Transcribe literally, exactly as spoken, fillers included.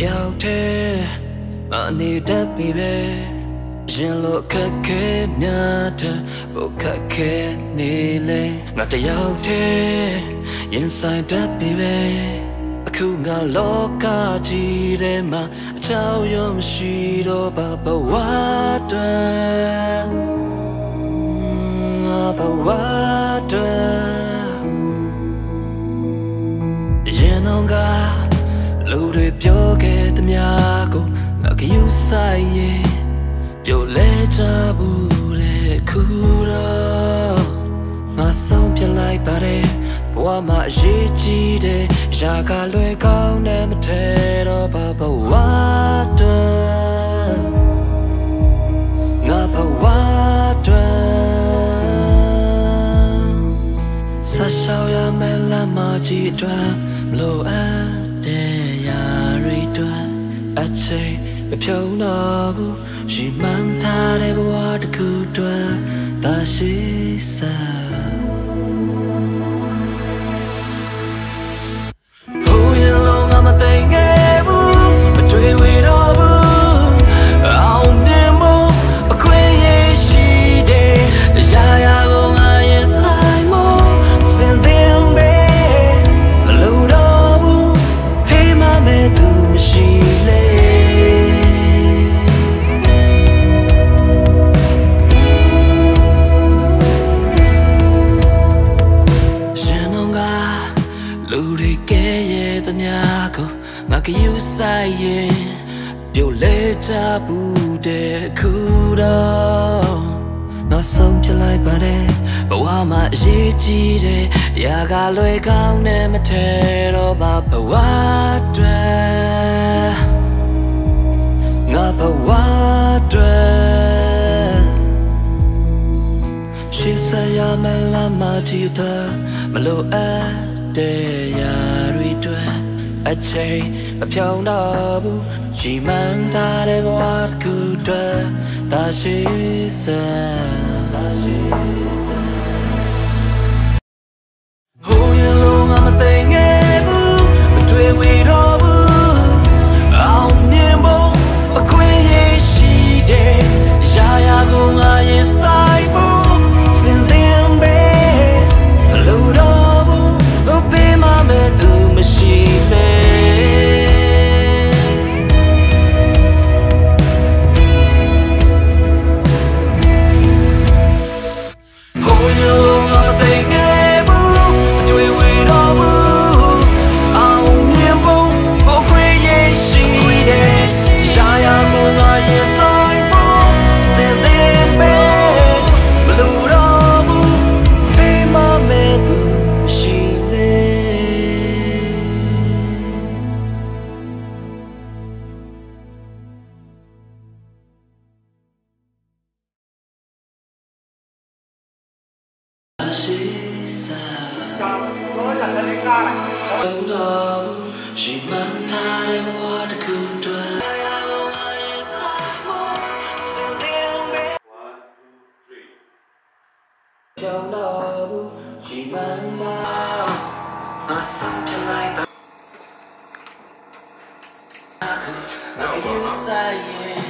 Yêu thế anh đi đáp bì bê Jin lộ khắc kết nhà thơ Bộ khắc kết ni lê Ngọt ta yêu thế Yên sai đáp bì bê Khu ngà lô ca chi đê mà Cháu yêu mà xì đô bà bà hoa tuê Bà hoa tuê Yên ông gà Lưu đôi biểu kê tâm nhà cô Ngà kê yêu sai yê Yo le jabu le kuro Ma song pya lai pare Bwa ma ji ji de Ja ka lue kao ne ma te do Ba ba wa dun Nga ba wa dun Sa shao ya me la ma ji dun Mlo a de ya ri dun A che me pyo no bu She man ta de bwa de ku dwa ta shi sa Hu ye long ama tai nge bu ma twi wi do bu Ao ne mo a kwe ye shi de ya ya go nga ye sai mo Sin them be ma lu do bu He ma me tu ma shi le You say yeah, you let her put it cool down. Not some just like that, but why my jiji de? Ya ga lue kao ne ma te do ba ba wa due, nga ba wa due. She say ya me la ma ji due, ma lo a de ya ri due. A che a pyo no bu Ji man ta de bwa ku dwa Ta shi sa Ta shi sa Hu ye long ama tai nge bu Ma twi wi do bu Ao nien bo A kwe ye shi de Ya ya go nga ye sai bu Sin them be Lu do bu Upi ma me tu ma shi de I could, I could use